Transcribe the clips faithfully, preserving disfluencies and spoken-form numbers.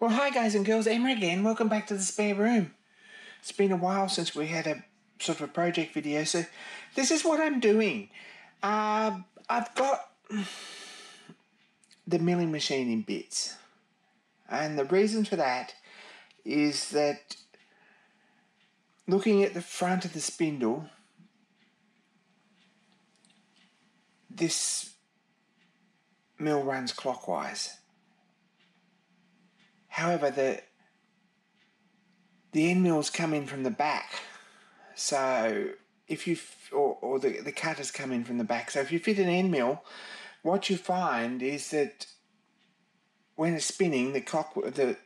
Well, hi guys and girls, Emma again. Welcome back to the spare room. It's been a while since we had a sort of a project video, so this is what I'm doing. Uh, I've got the milling machine in bits, and the reason for that is that looking at the front of the spindle, this mill runs clockwise. However, the the end mills come in from the back, so if you f or, or the, the cutters come in from the back, so if you fit an end mill, what you find is that when it's spinning, the clock the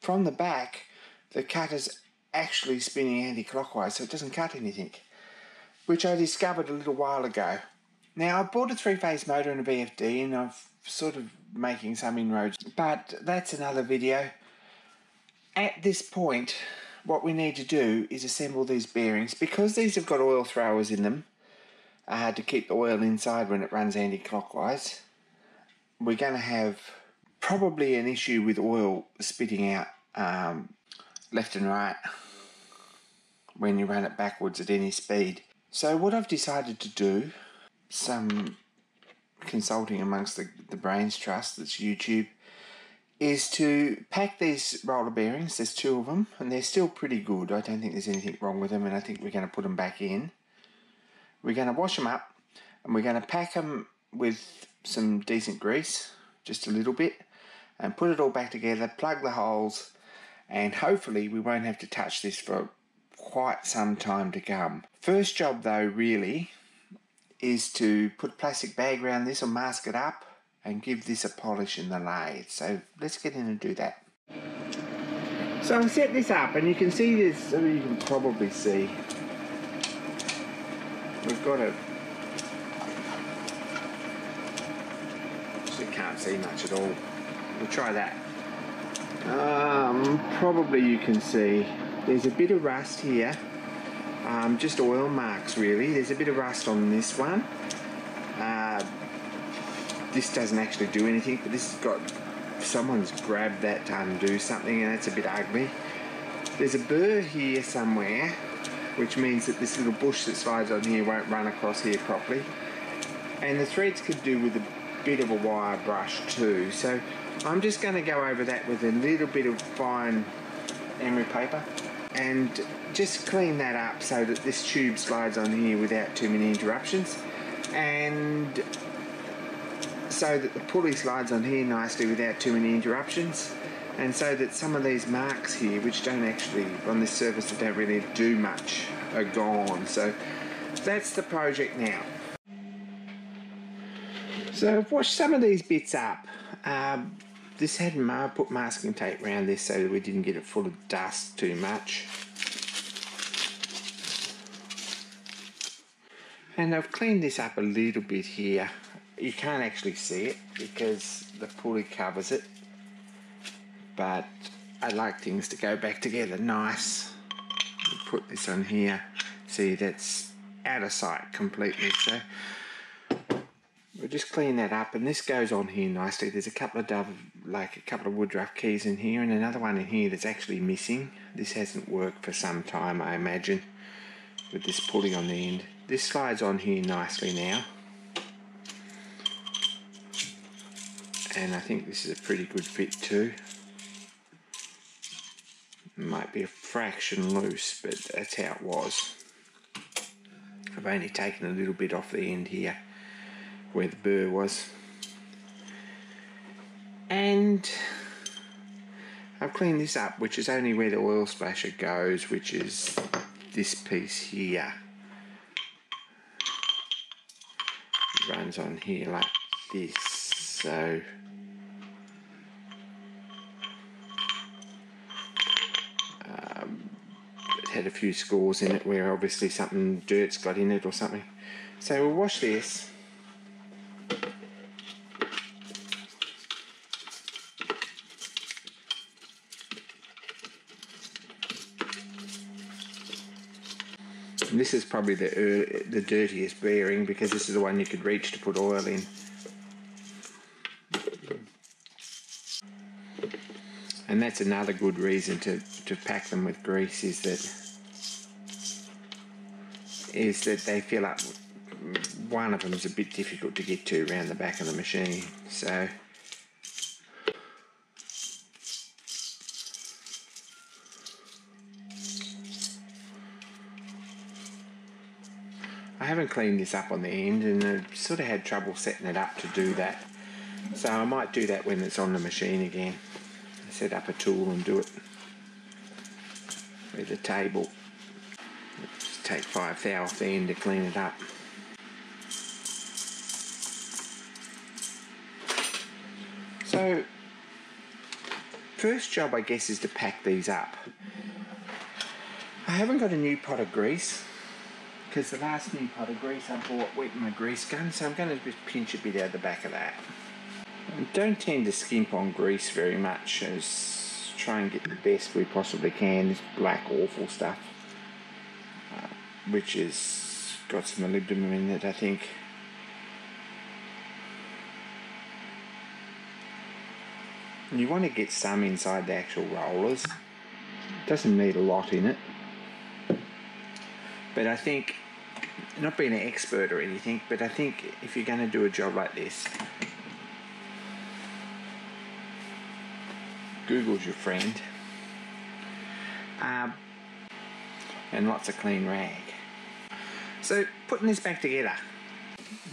from the back, the cutter's actually spinning anti-clockwise, so it doesn't cut anything, which I discovered a little while ago. Now, I bought a three-phase motor and a V F D, and I've sort of making some inroads, but that's another video. At this point, what we need to do is assemble these bearings, because these have got oil throwers in them uh, to keep the oil inside when it runs anti-clockwise. We're going to have probably an issue with oil spitting out um, left and right when you run it backwards at any speed. So what I've decided to do, some consulting amongst the, the brains trust that's YouTube, is to pack these roller bearings. There's two of them and they're still pretty good. I don't think there's anything wrong with them, and I think we're going to put them back in. We're going to wash them up and we're going to pack them with some decent grease, just a little bit, and put it all back together, plug the holes, and hopefully we won't have to touch this for quite some time to come. First job though really is to put a plastic bag around this or mask it up and give this a polish in the lathe. So let's get in and do that. So I set this up and you can see this, or you can probably see, we've got a, actually can't see much at all. We'll try that. Um, probably you can see there's a bit of rust here. Um, just oil marks really. There's a bit of rust on this one. Uh, this doesn't actually do anything, but this has got, someone's grabbed that to undo something, and that's a bit ugly. There's a burr here somewhere, which means that this little bush that slides on here won't run across here properly. And the threads could do with a bit of a wire brush too. So I'm just going to go over that with a little bit of fine emery paper and just clean that up so that this tube slides on here without too many interruptions, and so that the pulley slides on here nicely without too many interruptions, and so that some of these marks here, which don't actually, on this surface that don't really do much, are gone. So that's the project now. So I've washed some of these bits up. Um, this had I put masking tape around this so that we didn't get it full of dust too much. And I've cleaned this up a little bit here. You can't actually see it because the pulley covers it, but I like things to go back together nice. We'll put this on here. See, that's out of sight completely, so we'll just clean that up, and this goes on here nicely. There's a couple of dove, like a couple of woodruff keys in here, and another one in here that's actually missing. This hasn't worked for some time, I imagine, with this pulley on the end. This slides on here nicely now, and I think this is a pretty good fit too. It might be a fraction loose, but that's how it was. I've only taken a little bit off the end here where the burr was, and I've cleaned this up, which is only where the oil splasher goes, which is this piece here. Runs on here like this, so um, it had a few scores in it where obviously something, dirt's got in it or something. So we'll wash this. This is probably the uh, the dirtiest bearing, because this is the one you could reach to put oil in. And that's another good reason to, to pack them with grease, is that is that they fill up. One of them is a bit difficult to get to around the back of the machine, so I haven't cleaned this up on the end, and I sort of had trouble setting it up to do that, so I might do that when it's on the machine again. Set up a tool and do it with a table. Just take five thou off the end to clean it up. So first job, I guess, is to pack these up. I haven't got a new pot of grease, because the last new pot of grease I bought went in my grease gun, so I'm going to just pinch a bit out the back of that. I don't tend to skimp on grease very much, as try and get the best we possibly can. This black awful stuff, uh, which has got some molybdenum in it, I think. And you want to get some inside the actual rollers. It doesn't need a lot in it, but I think, not being an expert or anything, but I think if you're going to do a job like this, Google's your friend, um, and lots of clean rag. So putting this back together,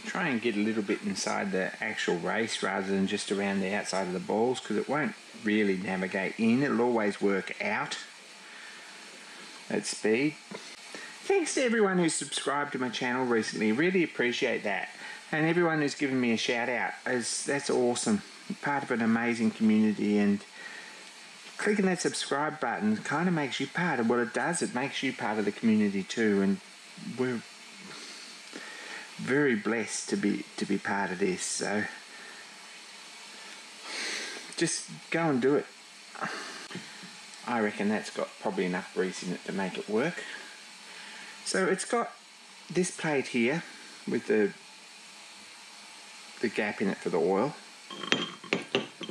try and get a little bit inside the actual race rather than just around the outside of the balls, because it won't really navigate in, it'll always work out at speed. Thanks to everyone who's subscribed to my channel recently, really appreciate that, and everyone who's given me a shout out, as that's awesome. I'm part of an amazing community, and clicking that subscribe button kind of makes you part of, well, it does, it makes you part of the community too, and we're very blessed to be to be part of this. So just go and do it. I reckon that's got probably enough grease in it to make it work. So it's got this plate here with the the gap in it for the oil,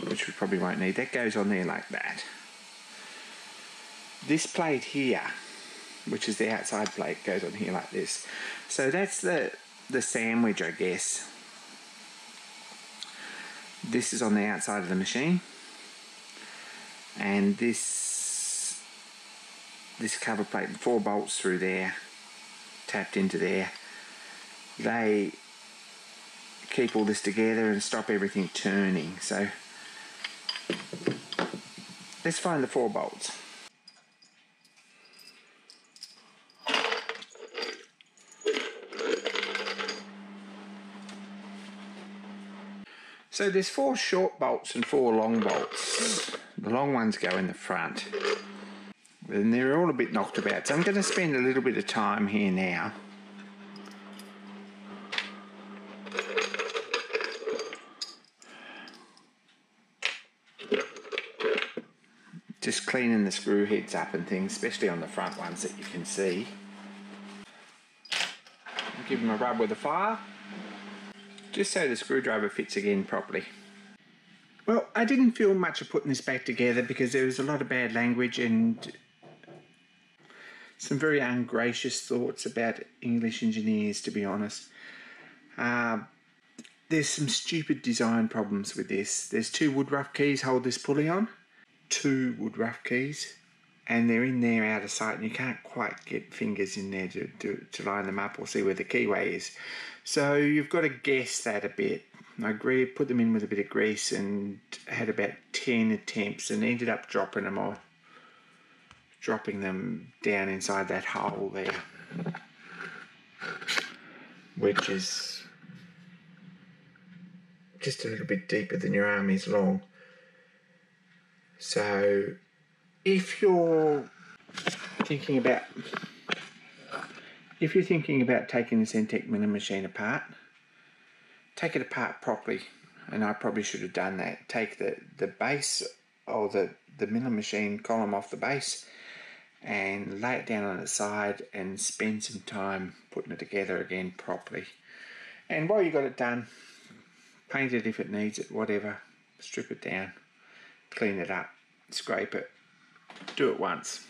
which we probably won't need. That goes on there like that. This plate here, which is the outside plate, goes on here like this. So that's the the sandwich, I guess. This is on the outside of the machine, and this this cover plate, four bolts through there, tapped into there. They keep all this together and stop everything turning. So let's find the four bolts. So there's four short bolts and four long bolts. The long ones go in the front, and they're all a bit knocked about, so I'm going to spend a little bit of time here now just cleaning the screw heads up and things, especially on the front ones that you can see. I'll give them a rub with a file, just so the screwdriver fits again properly. Well, I didn't feel much of putting this back together because there was a lot of bad language and some very ungracious thoughts about English engineers, to be honest. Uh, there's some stupid design problems with this. There's two wood rough keys hold this pulley on. Two wood rough keys, and they're in there out of sight, and you can't quite get fingers in there to, to, to line them up or see where the keyway is. So you've got to guess that a bit. I agree, put them in with a bit of grease and had about ten attempts and ended up dropping them all, dropping them down inside that hole there, which is just a little bit deeper than your arm is long. So if you're thinking about if you're thinking about taking the Centec mini machine apart, take it apart properly, and I probably should have done that. Take the, the base or the, the mini machine column off the base and lay it down on its side and spend some time putting it together again properly. And while you got it done, paint it if it needs it, whatever, strip it down, clean it up. scrape it, do it once.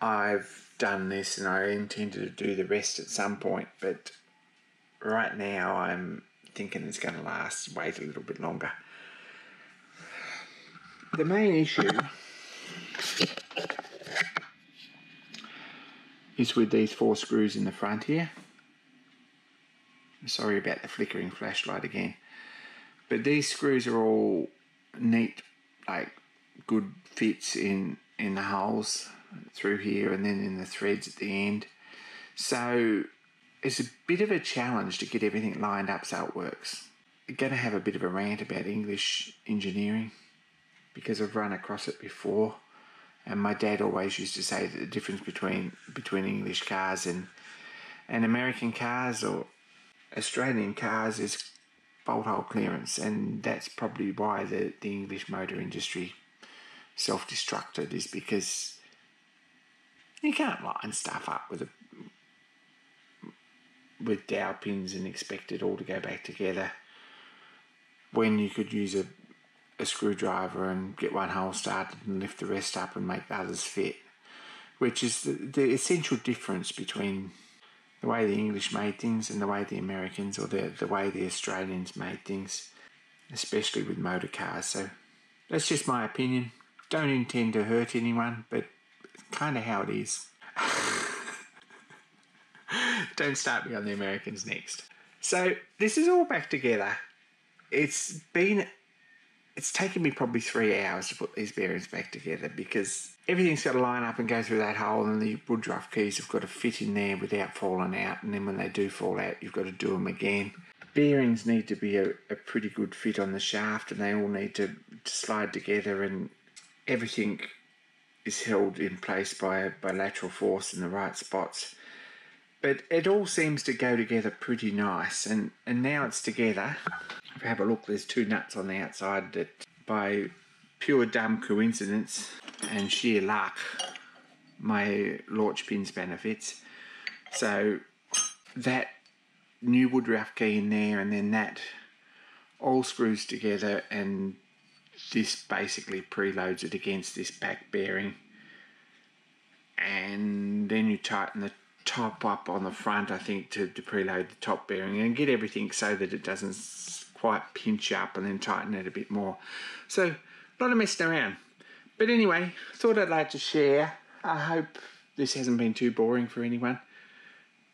I've done this and I intended to do the rest at some point, but right now I'm thinking it's going to last, wait a little bit longer. The main issue is with these four screws in the front here. Sorry about the flickering flashlight again, but these screws are all neat, like good fits in in the holes through here and then in the threads at the end. So it's a bit of a challenge to get everything lined up so it works. I'm going to have a bit of a rant about English engineering because I've run across it before, and my dad always used to say that the difference between between English cars and and American cars or Australian cars is bolt hole clearance, and that's probably why the, the English motor industry self-destructed, is because you can't line stuff up with a, with dowel pins and expect it all to go back together when you could use a, a screwdriver and get one hole started and lift the rest up and make the others fit, which is the, the essential difference between the way the English made things and the way the Americans or the, the way the Australians made things, especially with motor cars. So that's just my opinion. Don't intend to hurt anyone, but it's kind of how it is. Don't start me on the Americans next. So this is all back together. It's been, it's taken me probably three hours to put these bearings back together because everything's got to line up and go through that hole, and the Woodruff keys have got to fit in there without falling out, and then when they do fall out, you've got to do them again. The bearings need to be a, a pretty good fit on the shaft, and they all need to, to slide together, and everything is held in place by a bilateral force in the right spots. But it all seems to go together pretty nice, and, and now it's together. If you have a look, there's two nuts on the outside that by pure dumb coincidence and sheer luck my launch pin spanner fits, so that new Woodruff key in there and then that all screws together, and this basically preloads it against this back bearing, and then you tighten the top up on the front, I think, to, to preload the top bearing and get everything so that it doesn't quite pinch up, and then tighten it a bit more. So a lot of messing around. But anyway, thought I'd like to share. I hope this hasn't been too boring for anyone.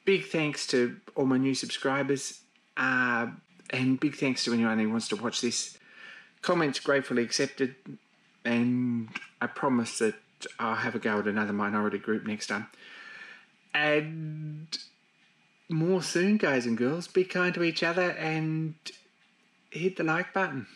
Big thanks to all my new subscribers, uh, and big thanks to anyone who wants to watch this. Comments gratefully accepted, and I promise that I'll have a go at another minority group next time. And more soon, guys and girls. Be kind to each other and hit the like button.